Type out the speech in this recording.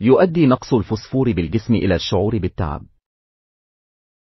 يؤدي نقص الفسفور بالجسم إلى الشعور بالتعب.